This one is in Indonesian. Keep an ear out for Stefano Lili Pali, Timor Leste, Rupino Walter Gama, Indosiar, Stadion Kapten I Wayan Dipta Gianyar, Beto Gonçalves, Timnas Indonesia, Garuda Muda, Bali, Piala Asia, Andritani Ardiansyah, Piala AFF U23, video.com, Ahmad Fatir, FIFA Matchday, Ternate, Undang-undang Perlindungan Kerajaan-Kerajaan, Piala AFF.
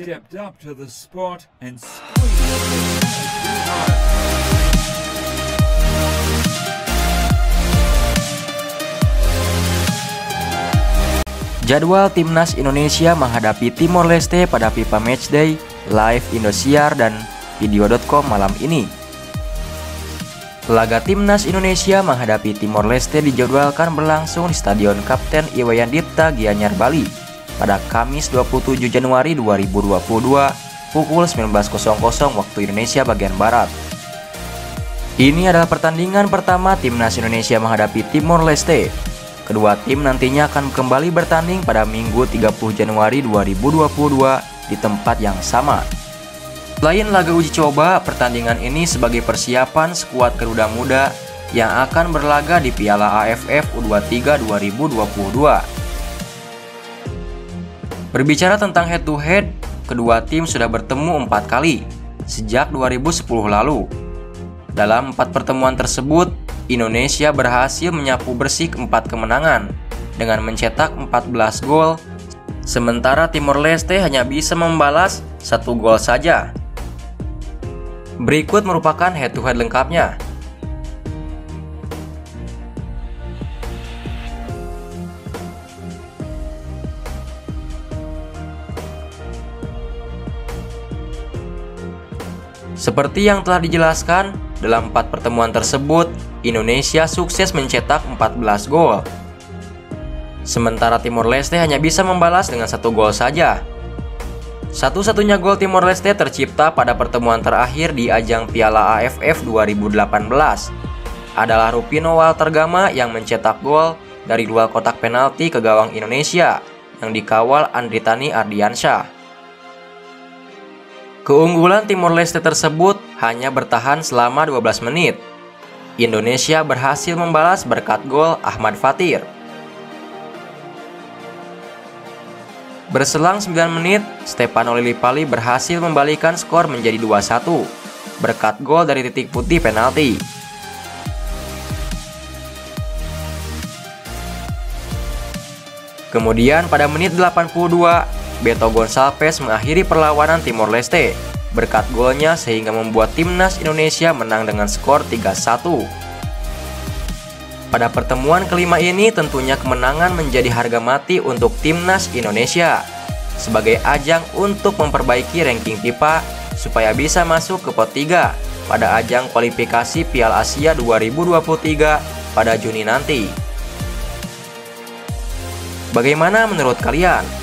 stepped up to the spot and jadwal Timnas Indonesia menghadapi Timor Leste pada FIFA Matchday, live Indosiar dan video.com malam ini. Laga Timnas Indonesia menghadapi Timor Leste dijadwalkan berlangsung di Stadion Kapten I Wayan Dipta Gianyar, Bali pada Kamis 27 Januari 2022 pukul 19.00 waktu Indonesia bagian Barat. Ini adalah pertandingan pertama Timnas Indonesia menghadapi Timor Leste. Kedua tim nantinya akan kembali bertanding pada Minggu 30 Januari 2022 di tempat yang sama. Selain laga uji coba, pertandingan ini sebagai persiapan skuad Garuda Muda yang akan berlaga di Piala AFF U23 2022. Berbicara tentang head-to-head, kedua tim sudah bertemu 4 kali sejak 2010 lalu. Dalam 4 pertemuan tersebut, Indonesia berhasil menyapu bersih 4 kemenangan dengan mencetak 14 gol, sementara Timor Leste hanya bisa membalas 1 gol saja. Berikut merupakan head-to-head lengkapnya. Seperti yang telah dijelaskan, dalam 4 pertemuan tersebut, Indonesia sukses mencetak 14 gol. Sementara Timor Leste hanya bisa membalas dengan 1 gol saja. Satu-satunya gol Timor Leste tercipta pada pertemuan terakhir di ajang Piala AFF 2018. Adalah Rupino Walter Gama yang mencetak gol dari 2 kotak penalti ke gawang Indonesia yang dikawal Andritani Ardiansyah. Keunggulan Timor Leste tersebut hanya bertahan selama 12 menit. Indonesia berhasil membalas berkat gol Ahmad Fatir. Berselang 9 menit, Stefano Lili Pali berhasil membalikan skor menjadi 2-1 berkat gol dari titik putih penalti. Kemudian pada menit 82, Beto Gonçalves mengakhiri perlawanan Timor Leste berkat golnya sehingga membuat Timnas Indonesia menang dengan skor 3-1. Pada pertemuan kelima ini tentunya kemenangan menjadi harga mati untuk Timnas Indonesia sebagai ajang untuk memperbaiki ranking FIFA supaya bisa masuk ke pot 3 pada ajang kualifikasi Piala Asia 2023 pada Juni nanti. Bagaimana menurut kalian?